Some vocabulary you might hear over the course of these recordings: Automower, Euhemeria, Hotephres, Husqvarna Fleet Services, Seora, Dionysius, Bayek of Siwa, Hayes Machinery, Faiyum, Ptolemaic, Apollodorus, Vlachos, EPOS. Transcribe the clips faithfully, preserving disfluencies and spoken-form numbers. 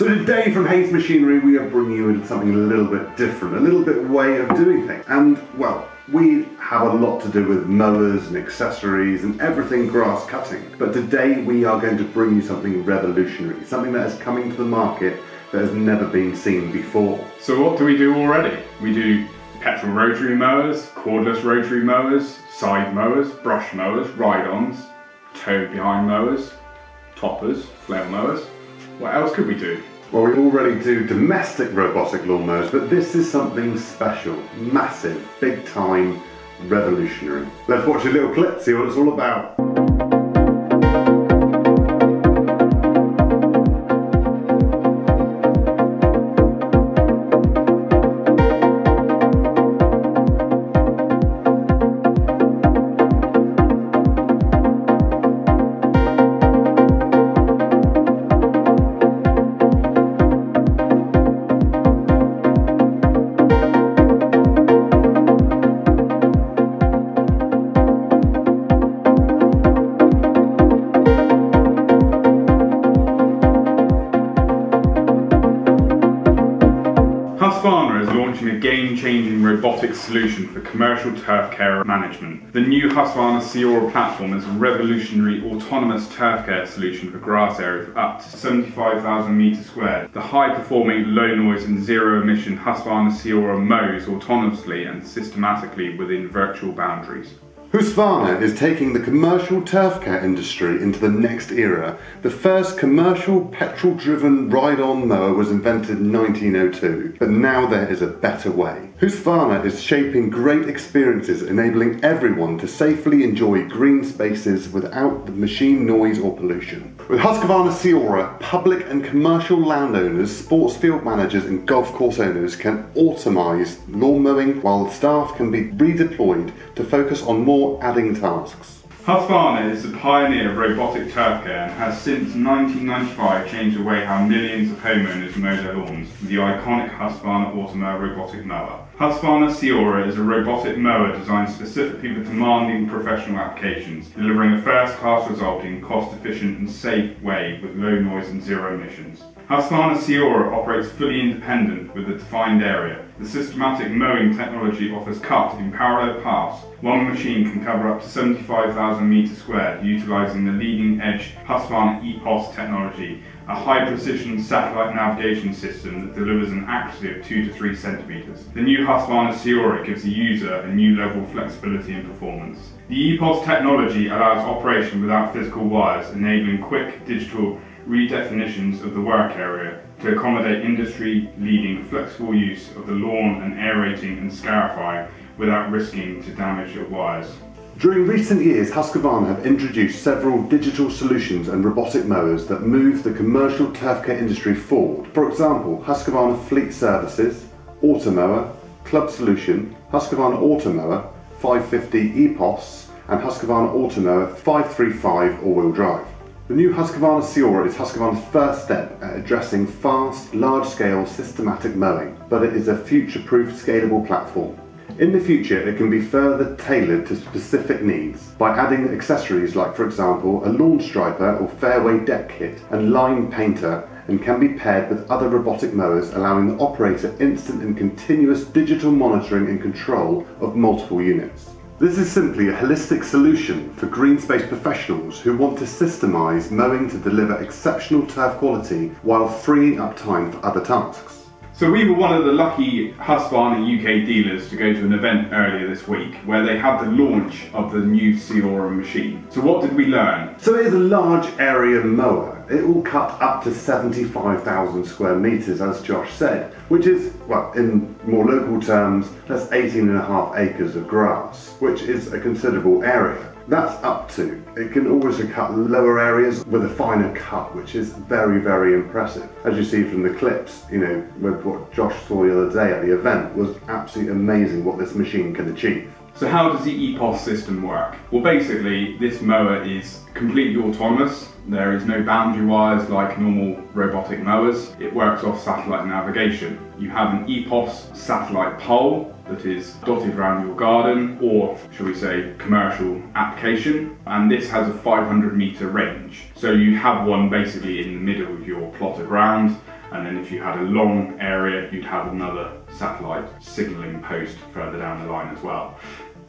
So today from Hayes Machinery we are bringing you something a little bit different, a little bit way of doing things. And well, we have a lot to do with mowers and accessories and everything grass cutting. But today we are going to bring you something revolutionary, something that is coming to the market that has never been seen before. So what do we do already? We do petrol rotary mowers, cordless rotary mowers, side mowers, brush mowers, ride-ons, tow-behind mowers, toppers, flail mowers. What else could we do? Well, we already do domestic robotic lawnmowers, but this is something special, massive, big time, revolutionary. Let's watch a little clip, see what it's all about. Husqvarna is launching a game-changing robotic solution for commercial turf care management. The new Husqvarna Seora platform is a revolutionary autonomous turf care solution for grass areas of up to seventy-five thousand metres squared. The high-performing, low-noise and zero-emission Husqvarna Seora mows autonomously and systematically within virtual boundaries. Husqvarna is taking the commercial turf care industry into the next era. The first commercial petrol-driven ride-on mower was invented in nineteen oh two, but now there is a better way. Husqvarna is shaping great experiences, enabling everyone to safely enjoy green spaces without the machine noise or pollution. With Husqvarna Seora, public and commercial landowners, sports field managers and golf course owners can automise lawn mowing, while staff can be redeployed to focus on more adding tasks. Husqvarna is the pioneer of robotic turf care and has since nineteen ninety-five changed the way how millions of homeowners mow their lawns with the iconic Husqvarna Automower robotic mower. Husqvarna Seora is a robotic mower designed specifically for demanding professional applications, delivering a first-class result in cost-efficient and safe way with low noise and zero emissions. Husqvarna Seora operates fully independent with a defined area. The systematic mowing technology offers cut in parallel paths. One machine can cover up to seventy-five thousand metres squared, utilising the leading-edge Husqvarna E P O S technology, a high-precision satellite navigation system that delivers an accuracy of two to three centimetres. The new Husqvarna Seora gives the user a new level of flexibility and performance. The E P O S technology allows operation without physical wires, enabling quick digital redefinitions of the work area to accommodate industry-leading flexible use of the lawn and aerating and scarifying without risking to damage your wires. During recent years, Husqvarna have introduced several digital solutions and robotic mowers that move the commercial turf care industry forward. For example, Husqvarna Fleet Services, Automower, Club Solution, Husqvarna Automower five fifty E P O S and Husqvarna Automower five thirty-five All Wheel Drive. The new Husqvarna Seora is Husqvarna's first step at addressing fast, large-scale, systematic mowing, but it is a future-proof, scalable platform. In the future, it can be further tailored to specific needs by adding accessories like, for example, a lawn striper or fairway deck kit and line painter, and can be paired with other robotic mowers, allowing the operator instant and continuous digital monitoring and control of multiple units. This is simply a holistic solution for green space professionals who want to systemise mowing to deliver exceptional turf quality while freeing up time for other tasks. So we were one of the lucky Husqvarna U K dealers to go to an event earlier this week where they had the launch of the new Seora machine. So what did we learn? So it is a large area mower. It will cut up to seventy-five thousand square metres, as Josh said, which is, well, in more local terms, that's eighteen and a half acres of grass, which is a considerable area. That's up to. It can also cut lower areas with a finer cut, which is very, very impressive. As you see from the clips, you know, what Josh saw the other day at the event was absolutely amazing what this machine can achieve. So how does the E P O S system work? Well, basically, this mower is completely autonomous. There is no boundary wires like normal robotic mowers. It works off satellite navigation. You have an E P O S satellite pole that is dotted around your garden, or shall we say commercial application, and this has a five hundred meter range. So you have one basically in the middle of your plot of ground, And then if you had a long area, you'd have another satellite signalling post further down the line as well.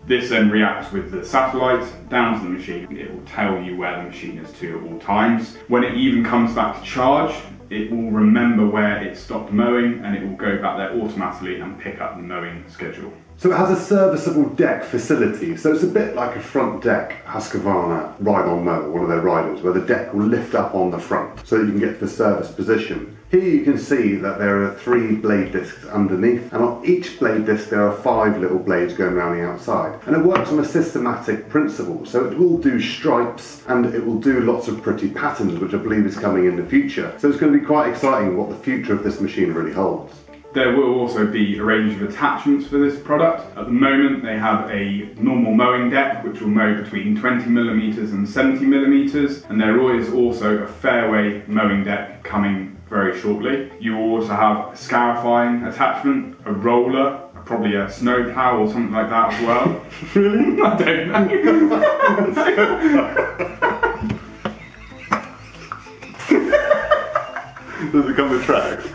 This then reacts with the satellite down to the machine. It will tell you where the machine is to at all times. When it even comes back to charge, it will remember where it stopped mowing and it will go back there automatically and pick up the mowing schedule. So it has a serviceable deck facility. So it's a bit like a front deck Husqvarna ride-on mower, one of their riders, where the deck will lift up on the front so that you can get to the service position. Here you can see that there are three blade discs underneath, and on each blade disc there are five little blades going around the outside. And it works on a systematic principle, so it will do stripes and it will do lots of pretty patterns, which I believe is coming in the future. So it's going to be quite exciting what the future of this machine really holds. There will also be a range of attachments for this product. At the moment they have a normal mowing deck which will mow between twenty millimeters and seventy millimeters, and there is also a fairway mowing deck coming very shortly. You will also have a scarifying attachment, a roller, probably a snowplow or something like that as well. Really? I don't know. Does it come with tracks?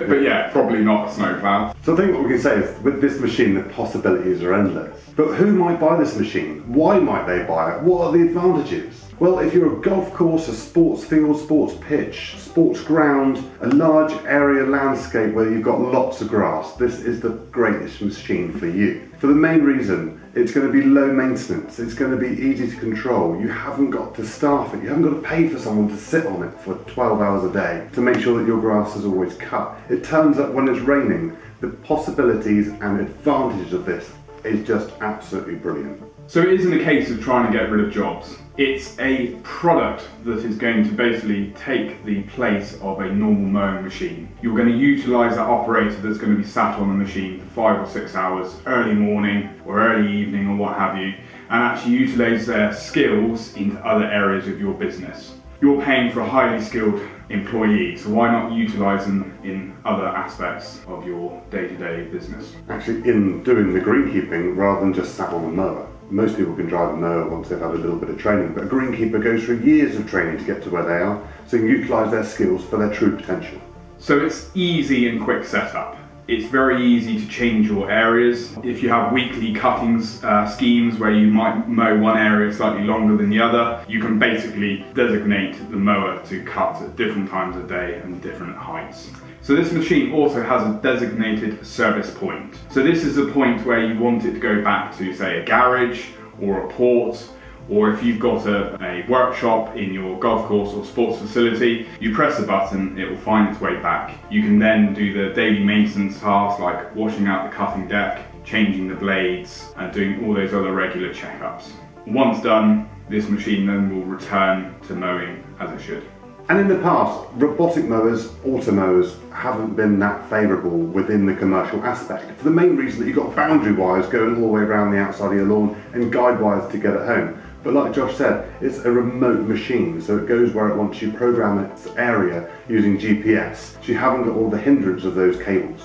But yeah, probably not a snowplow. So I think what we can say is, with this machine, the possibilities are endless. But who might buy this machine? Why might they buy it? What are the advantages? Well, if you're a golf course, a sports field, sports pitch, sports ground, a large area landscape where you've got lots of grass, this is the greatest machine for you. For the main reason, it's going to be low maintenance, it's going to be easy to control, you haven't got to staff it, you haven't got to pay for someone to sit on it for twelve hours a day to make sure that your grass is always cut. It turns up when it's raining. The possibilities and advantages of this is just absolutely brilliant. So it isn't a case of trying to get rid of jobs. It's a product that is going to basically take the place of a normal mowing machine. You're going to utilise that operator that's going to be sat on the machine for five or six hours, early morning or early evening or what have you, and actually utilise their skills into other areas of your business. You're paying for a highly skilled employee, so why not utilise them in other aspects of your day-to-day business? Actually, in doing the greenkeeping rather than just sat on the mower. Most people can drive a mower once they've had a little bit of training, but a greenkeeper goes through years of training to get to where they are, so you can utilise their skills for their true potential. So it's easy and quick setup. It's very easy to change your areas. If you have weekly cuttings uh, schemes where you might mow one area slightly longer than the other, you can basically designate the mower to cut at different times of day and different heights. So this machine also has a designated service point. So this is the point where you want it to go back to, say, a garage or a port, or if you've got a, a workshop in your golf course or sports facility, you press a button, it will find its way back. You can then do the daily maintenance tasks like washing out the cutting deck, changing the blades, and doing all those other regular checkups. Once done, this machine then will return to mowing as it should. And in the past, robotic mowers, auto mowers, haven't been that favourable within the commercial aspect, for the main reason that you've got boundary wires going all the way around the outside of your lawn and guide wires to get it home. But like Josh said, it's a remote machine, so it goes where it wants. You program its area using G P S, so you haven't got all the hindrance of those cables.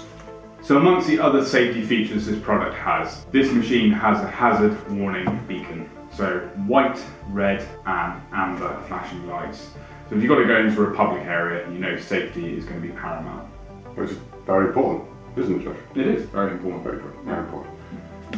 So amongst the other safety features this product has, this machine has a hazard warning beacon. So white, red and amber flashing lights. So if you've got to go into a public area, you know safety is going to be paramount. Which is very important, isn't it, Josh? It is very important, very important, very important.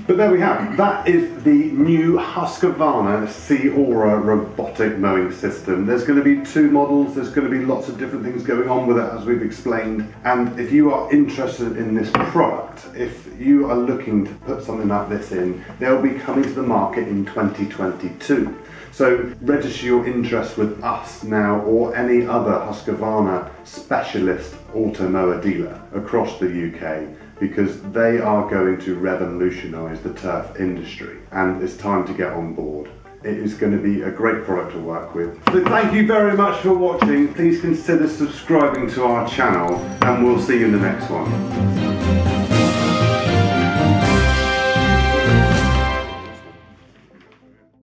But there we have, that is the new Husqvarna Sea-Aura robotic mowing system. There's going to be two models, there's going to be lots of different things going on with it as we've explained. And if you are interested in this product, if you are looking to put something like this in, they'll be coming to the market in twenty twenty-two. So register your interest with us now or any other Husqvarna specialist auto mower dealer across the U K, because they are going to revolutionise the turf industry and it's time to get on board. It is going to be a great product to work with. So thank you very much for watching. Please consider subscribing to our channel and we'll see you in the next one.